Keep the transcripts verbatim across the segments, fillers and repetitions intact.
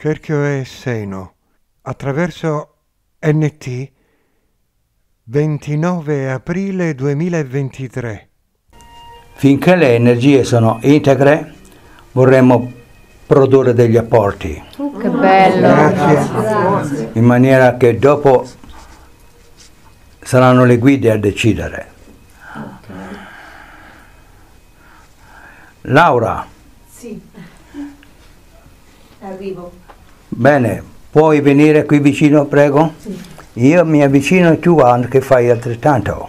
Cerchio e seno, attraverso N T, ventinove aprile duemilaventitré. Finché le energie sono integre, vorremmo produrre degli apporti. Uh, che bello! Grazie. Grazie. In maniera che dopo saranno le guide a decidere. Okay. Laura. Sì. Arrivo. Bene, puoi venire qui vicino, prego? Sì. Io mi avvicino e tu anche fai altrettanto.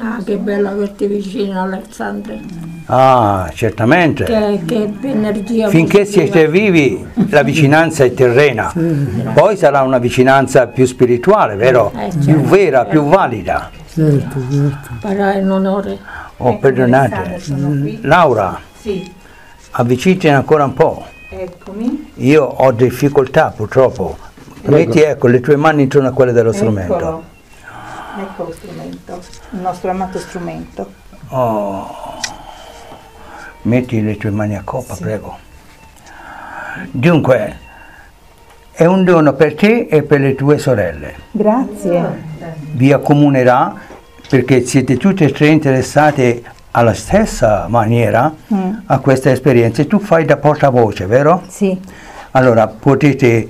Ah, che bello averti vicino, Alessandro. Ah, certamente. Che, che energia. Finché positiva. Siete vivi, la vicinanza è terrena. Sì. Poi sarà una vicinanza più spirituale, vero? Eh, certo. Più vera, più valida. Certo, certo. Però è un onore. Oh, perdonate. Sì. Laura. Sì. Avvicinati ancora un po'. Eccomi. Io ho difficoltà, purtroppo. Metti, ecco, le tue mani intorno a quelle dello Eccolo. strumento. Ecco lo strumento, il nostro amato strumento. Oh. Metti le tue mani a coppa, sì. Prego. Dunque, è un dono per te e per le tue sorelle. Grazie. Vi accomunerà perché siete tutte e tre interessate alla stessa maniera mm. a questa esperienza. E tu fai da portavoce, vero? Sì. Allora, potete,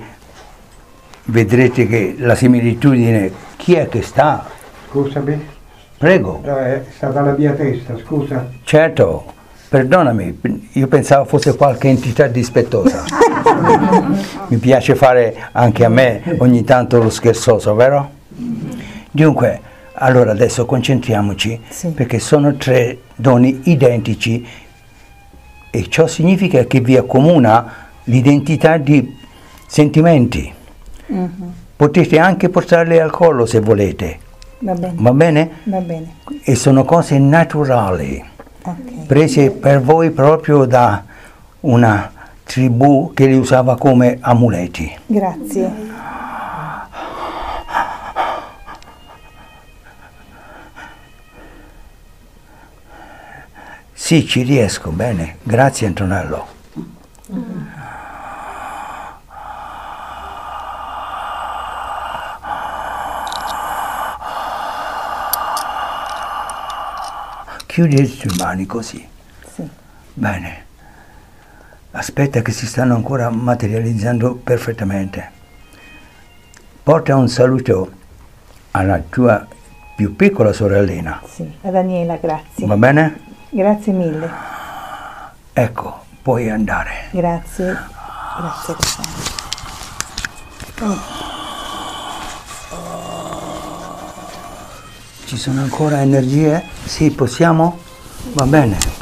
vedrete che la similitudine, chi è che sta? Scusami. Prego. È stata la mia testa, scusa. Certo, perdonami, io pensavo fosse qualche entità dispettosa. Mi piace fare anche a me ogni tanto lo scherzoso, vero? Dunque, allora adesso concentriamoci, sì. Perché sono tre doni identici e ciò significa che vi accomuna l'identità di sentimenti. Uh-huh. Potete anche portarli al collo se volete. Va bene? Va bene? Va bene. E sono cose naturali, okay. Prese per voi proprio da una tribù che li usava come amuleti. Grazie. Sì, ci riesco, bene. Grazie Antonello. Mm. Chiudi le tue mani così. Sì. Bene. Aspetta che si stanno ancora materializzando perfettamente. Porta un saluto alla tua più piccola sorellina. Sì, a Daniela, grazie. Va bene? Grazie mille. Ecco, puoi andare. Grazie. Grazie Alessandro. Oh. Ci sono ancora energie? Sì, possiamo? Va bene.